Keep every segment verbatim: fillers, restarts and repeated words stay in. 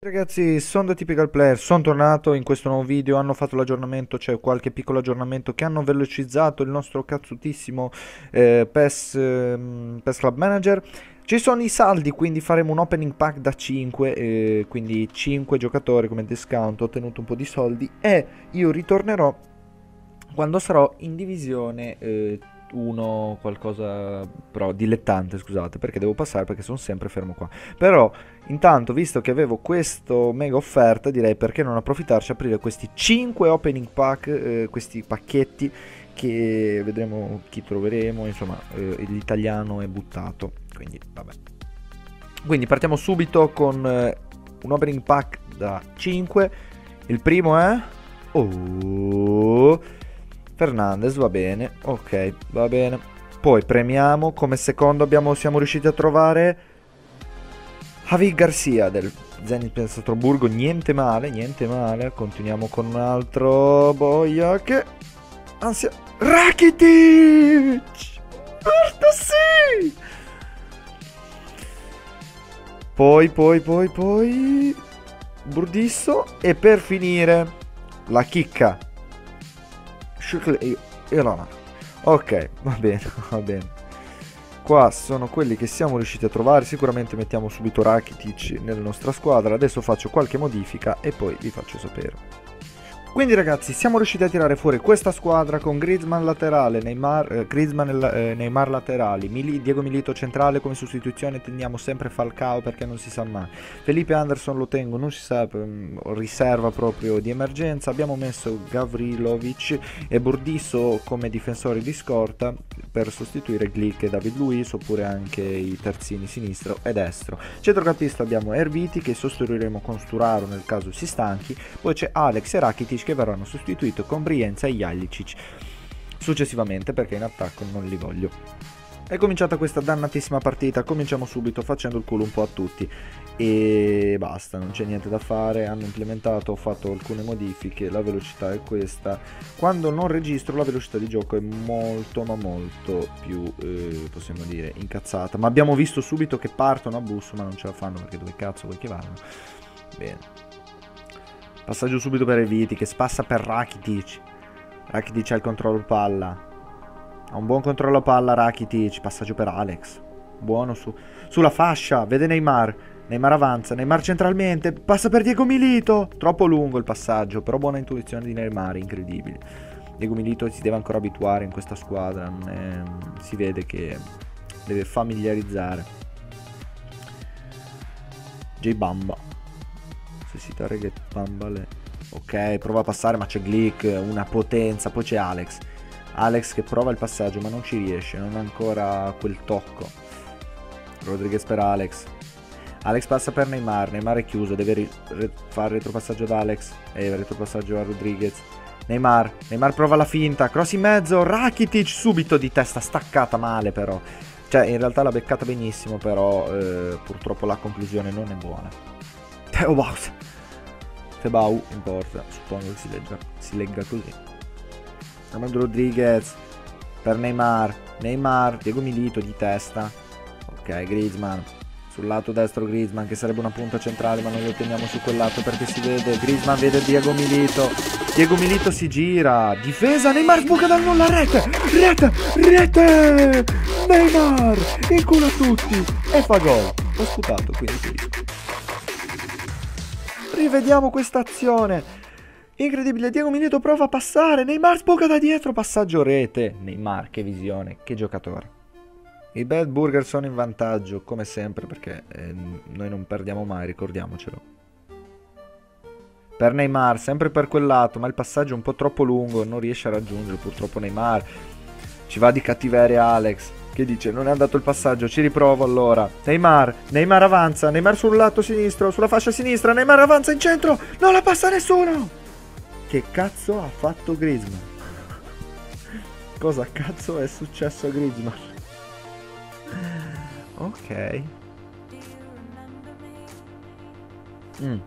Ragazzi, sono The Typical Player, sono tornato in questo nuovo video. Hanno fatto l'aggiornamento, c'è cioè qualche piccolo aggiornamento che hanno velocizzato il nostro cazzutissimo eh, P E S, eh, P E S Club Manager. Ci sono i saldi, quindi faremo un opening pack da cinque, eh, quindi cinque giocatori come discount. Ho ottenuto un po' di soldi e io ritornerò quando sarò in divisione eh, uno qualcosa però dilettante, scusate, perché devo passare, perché sono sempre fermo qua. Però intanto, visto che avevo questo mega offerta, direi perché non approfittarci, aprire questi cinque opening pack, eh, questi pacchetti che vedremo chi troveremo, insomma eh, l'italiano è buttato, quindi vabbè. Quindi partiamo subito con eh, un opening pack da cinque. Il primo è oh Fernandez, va bene, ok, va bene. Poi premiamo, come secondo abbiamo, siamo riusciti a trovare Javi Garcia del Zenit Pietroburgo, niente male, niente male. Continuiamo con un altro boia che... ansia... Rakitic! Guarda, sì! Poi, poi, poi, poi... Burdisso e per finire la chicca. Ok, va bene, va bene. Qua sono quelli che siamo riusciti a trovare. Sicuramente mettiamo subito Rakitic nella nostra squadra. Adesso faccio qualche modifica e poi vi faccio sapere. Quindi ragazzi, siamo riusciti a tirare fuori questa squadra con Griezmann laterale, Neymar, eh, Griezmann e eh, Neymar laterali, Mili, Diego Milito centrale, come sostituzione teniamo sempre Falcao perché non si sa mai. Felipe Anderson lo tengo, non si sa, riserva proprio di emergenza. Abbiamo messo Gavrilovic e Burdisso come difensori di scorta per sostituire Glick e David Luiz, oppure anche i terzini sinistro e destro. Centrocampista abbiamo Erviti, che sostituiremo con Sturaro nel caso si stanchi. Poi c'è Alex e Rakitic, che verranno sostituiti con Brienza e Jaličić successivamente, perché in attacco non li voglio. È cominciata questa dannatissima partita, cominciamo subito facendo il culo un po' a tutti e basta, non c'è niente da fare. Hanno implementato, ho fatto alcune modifiche, la velocità è questa. Quando non registro la velocità di gioco è molto ma molto più eh, possiamo dire incazzata, ma abbiamo visto subito che partono a busso, ma non ce la fanno, perché dove cazzo vuoi che vanno? Bene. Passaggio subito per Erviti, che spassa per Rakitic. Rakitic ha il controllo palla. Ha un buon controllo palla Rakitic. Passaggio per Alex. Buono su, sulla fascia. Vede Neymar. Neymar avanza. Neymar centralmente. Passa per Diego Milito. Troppo lungo il passaggio. Però buona intuizione di Neymar. Incredibile. Diego Milito si deve ancora abituare in questa squadra. È, si vede che deve familiarizzare. J Bamba. Necessita reggae bambale. Ok, prova a passare, ma c'è Glick, una potenza. Poi c'è Alex. Alex che prova il passaggio, ma non ci riesce, non ha ancora quel tocco. Rodríguez per Alex. Alex passa per Neymar. Neymar è chiuso, deve re re fare retropassaggio ad Alex. E retropassaggio a Rodríguez. Neymar, Neymar prova la finta, cross in mezzo. Rakitic subito di testa, staccata male però. Cioè, in realtà l'ha beccata benissimo, però eh, purtroppo la conclusione non è buona. Teobau Tebau in porta, suppongo che si legga, si legga così. Armando Rodríguez per Neymar. Neymar, Diego Milito di testa. Ok, Griezmann. Sul lato destro Griezmann, che sarebbe una punta centrale, ma noi lo teniamo su quel lato perché si vede. Griezmann vede Diego Milito. Diego Milito si gira. Difesa, Neymar sbuca dal nulla. Rete, rete, rete. Neymar incula tutti e fa gol. Ho sputato, quindi sì. Rivediamo questa azione incredibile. Diego Milito prova a passare. Neymar sbuca da dietro, passaggio rete. Neymar, che visione, che giocatore. I Bad Burger sono in vantaggio come sempre, perché eh, noi non perdiamo mai, ricordiamocelo. Per Neymar, sempre per quel lato, ma il passaggio è un po' troppo lungo, non riesce a raggiungere purtroppo Neymar. Ci va di cattiveria Alex, che dice non è andato il passaggio, ci riprovo allora. Neymar, Neymar avanza, Neymar sul lato sinistro, sulla fascia sinistra, Neymar avanza in centro, non la passa nessuno. Che cazzo ha fatto Griezmann? Cosa cazzo è successo a Griezmann? Ok. Mm.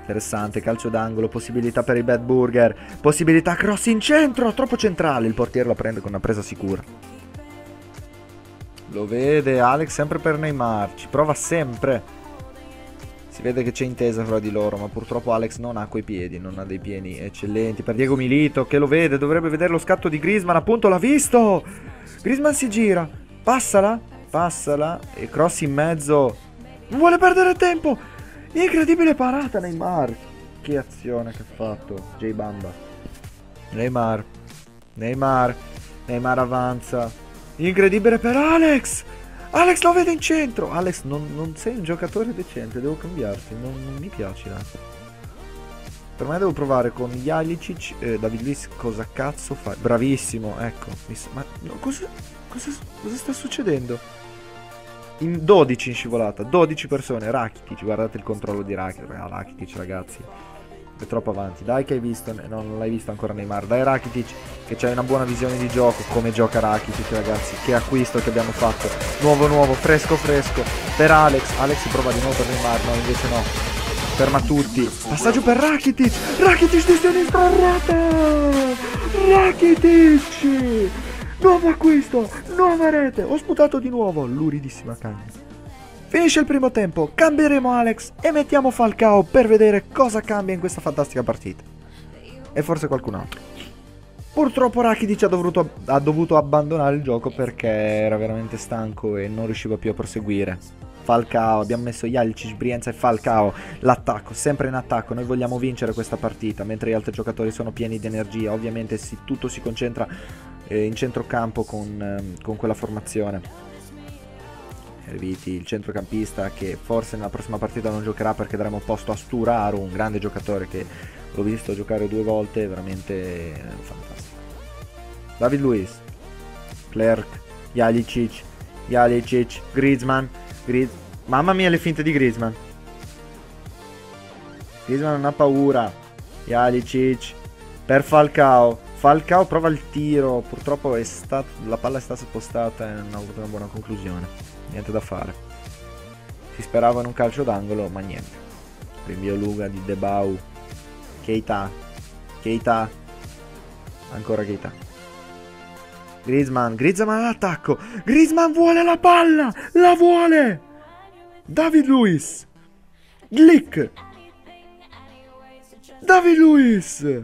Interessante, calcio d'angolo, possibilità per i Bad Burger, possibilità cross in centro, troppo centrale, il portiere la prende con una presa sicura. Lo vede Alex sempre per Neymar. Ci prova sempre. Si vede che c'è intesa fra di loro, ma purtroppo Alex non ha quei piedi. Non ha dei piedi eccellenti. Per Diego Milito che lo vede. Dovrebbe vedere lo scatto di Griezmann. Appunto l'ha visto. Griezmann si gira. Passala. Passala. E cross in mezzo. Non vuole perdere tempo. Incredibile parata Neymar. Che azione che ha fatto J Bamba. Neymar. Neymar. Neymar avanza. Incredibile per Alex. Alex lo vede in centro. Alex non, non sei un giocatore decente. Devo cambiarti. Non, non mi piace là. Per me devo provare con Jaličić. eh, David Luiz cosa cazzo fa? Bravissimo. Ecco. Ma no, cosa, cosa, cosa sta succedendo? In dodici in scivolata. dodici persone. Rakitic. Guardate il controllo di Rakitic. Ah, Rakitic ragazzi è troppo avanti. Dai che hai visto. No, non l'hai visto ancora Neymar. Dai Rakitic che c'hai una buona visione di gioco. Come gioca Rakitic ragazzi. Che acquisto che abbiamo fatto. Nuovo nuovo. Fresco fresco. Per Alex. Alex prova di nuovo per Neymar. No invece no. Ferma tutti. Passaggio per Rakitic. Rakitic di sinistra in rete. Rakitic. Nuovo acquisto. Nuova rete. Ho sputato di nuovo. Luridissima cagna. Finisce il primo tempo, cambieremo Alex e mettiamo Falcao per vedere cosa cambia in questa fantastica partita. E forse qualcun altro. Purtroppo Rakitic ha dovuto, ha dovuto abbandonare il gioco perché era veramente stanco e non riusciva più a proseguire. Falcao, abbiamo messo Jaličić, Brienza e Falcao. L'attacco, sempre in attacco. Noi vogliamo vincere questa partita, mentre gli altri giocatori sono pieni di energia. Ovviamente si, tutto si concentra eh, in centrocampo con, eh, con quella formazione. Erviti, il centrocampista che forse nella prossima partita non giocherà perché daremo posto a Sturaro, un grande giocatore che l'ho visto giocare due volte, veramente fantastico. David Luiz, Clerc, Jaličić, Jaličić, Griezmann, Griez... mamma mia le finte di Griezmann. Griezmann non ha paura. Jaličić per Falcao. Falcao prova il tiro, purtroppo è stato, la palla è stata spostata e non ha avuto una buona conclusione. Niente da fare. Si sperava in un calcio d'angolo, ma niente. Rinvio lunga di De Bau. Keita. Keita. Ancora Keita. Griezmann. Griezmann all'attacco. Griezmann vuole la palla. La vuole. David Luiz. Glick. David Luiz.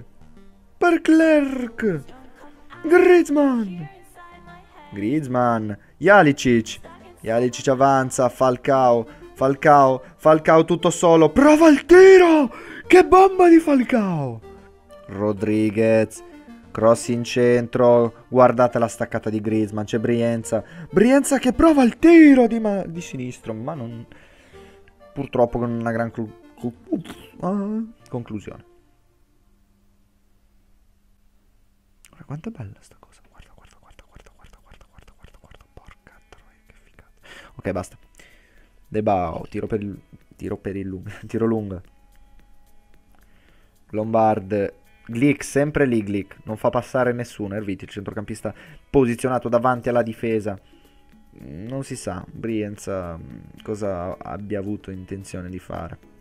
Per Clerc. Griezmann. Griezmann. Jaličić. Jaličić avanza. Falcao. Falcao. Falcao tutto solo. Prova il tiro. Che bomba di Falcao. Rodríguez. Cross in centro. Guardate la staccata di Griezmann. C'è Brienza. Brienza che prova il tiro di, ma di sinistro. Ma non... purtroppo con una gran... conclusione. Quanto è bella sta cosa. Guarda, guarda, guarda, guarda, guarda, guarda, guarda, guarda, guarda. Porca troia, che figata. Ok, basta. De Bao, tiro per il... tiro per il lungo. Tiro lungo. Lombard. Glick, sempre lì Glick. Non fa passare nessuno. Erviti, il centrocampista posizionato davanti alla difesa. Non si sa, Brienza, cosa abbia avuto intenzione di fare.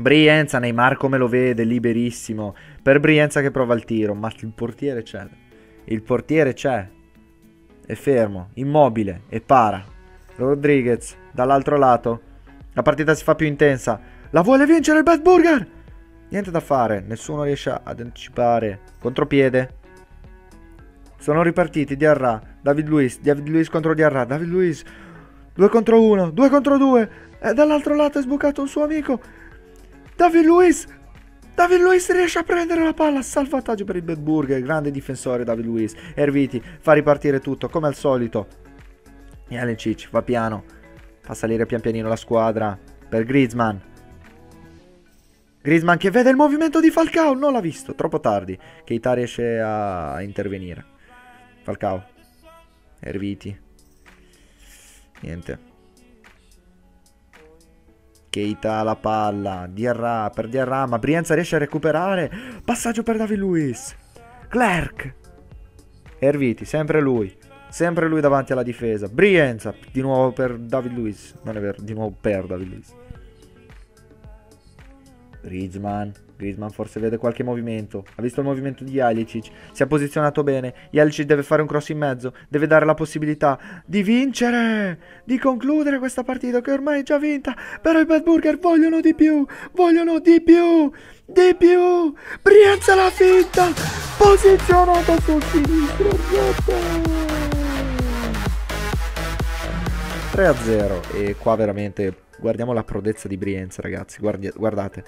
Brienza, Neymar come lo vede, liberissimo. Per Brienza che prova il tiro, ma il portiere c'è. Il portiere c'è. È fermo, immobile e para. Rodríguez dall'altro lato. La partita si fa più intensa. La vuole vincere il Bad Burger. Niente da fare, nessuno riesce ad anticipare. Contropiede. Sono ripartiti Diarra, David Luiz, David Luiz contro Diarra, David Luiz. due contro uno, due contro due. E dall'altro lato è sbucato un suo amico. David Luiz, David Luiz riesce a prendere la palla, salvataggio per il Bad Burger, grande difensore David Luiz. Erviti fa ripartire tutto come al solito. Jaličić va piano, fa salire pian pianino la squadra per Griezmann. Griezmann che vede il movimento di Falcao, non l'ha visto, troppo tardi. Keita riesce a intervenire. Falcao, Erviti, niente. Keita la palla, Diarra per Diarra, ma Brienza riesce a recuperare, passaggio per David Luiz, Clerc, Erviti, sempre lui, sempre lui davanti alla difesa, Brienza, di nuovo per David Luiz, non è vero, di nuovo per David Luiz, Griezmann, Griezmann forse vede qualche movimento, ha visto il movimento di Jaličić, si è posizionato bene, Jaličić deve fare un cross in mezzo, deve dare la possibilità di vincere, di concludere questa partita che ormai è già vinta, però i Bad Burger vogliono di più, vogliono di più, di più, Brienza la finta, posizionato sul sinistro, tre a zero e qua veramente... Guardiamo la prodezza di Brienza, ragazzi. Guardi, guardate,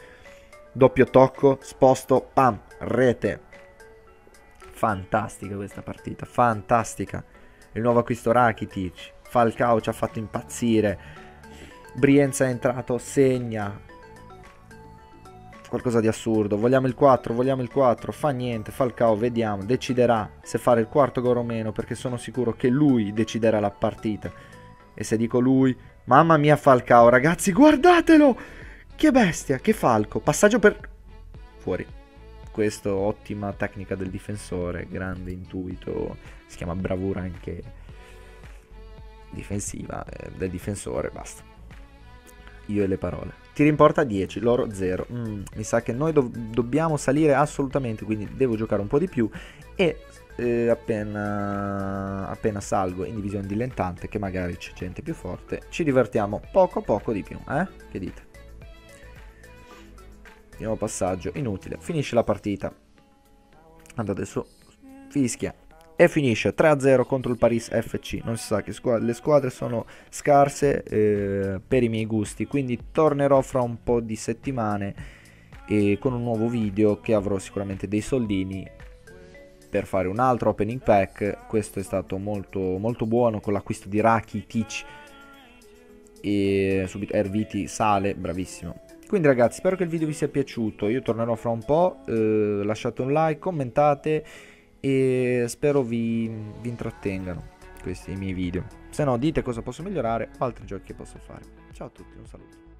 doppio tocco, sposto, pam, rete. Fantastica questa partita, fantastica. Il nuovo acquisto Rakitic, Falcao ci ha fatto impazzire. Brienza è entrato, segna. Qualcosa di assurdo. Vogliamo il quattro, vogliamo il quattro. Fa niente, Falcao, vediamo, deciderà se fare il quarto gol o meno, perché sono sicuro che lui deciderà la partita. E se dico lui... Mamma mia Falcao, ragazzi, guardatelo! Che bestia, che falco. Passaggio per... fuori. Questo, ottima tecnica del difensore, grande intuito. Si chiama bravura anche difensiva eh, del difensore, basta. Io e le parole. Tiri in porta dieci, loro zero. Mm, mi sa che noi do dobbiamo salire assolutamente, quindi devo giocare un po' di più. E... Eh, appena, appena salgo in divisione dilettante, che magari c'è gente più forte, ci divertiamo poco a poco di più, eh? Che dite? Nuovo passaggio inutile, finisce la partita, andate su, fischia e finisce tre a zero contro il Paris F C. Non si sa che squadre, le squadre sono scarse eh, per i miei gusti, quindi tornerò fra un po' di settimane eh, con un nuovo video che avrò sicuramente dei soldini per fare un altro opening pack. Questo è stato molto molto buono con l'acquisto di Rakitic e subito Erviti sale, bravissimo. Quindi ragazzi, spero che il video vi sia piaciuto, io tornerò fra un po', eh, lasciate un like, commentate e spero vi, vi intrattengano questi i miei video, se no dite cosa posso migliorare o altri giochi che posso fare. Ciao a tutti, un saluto.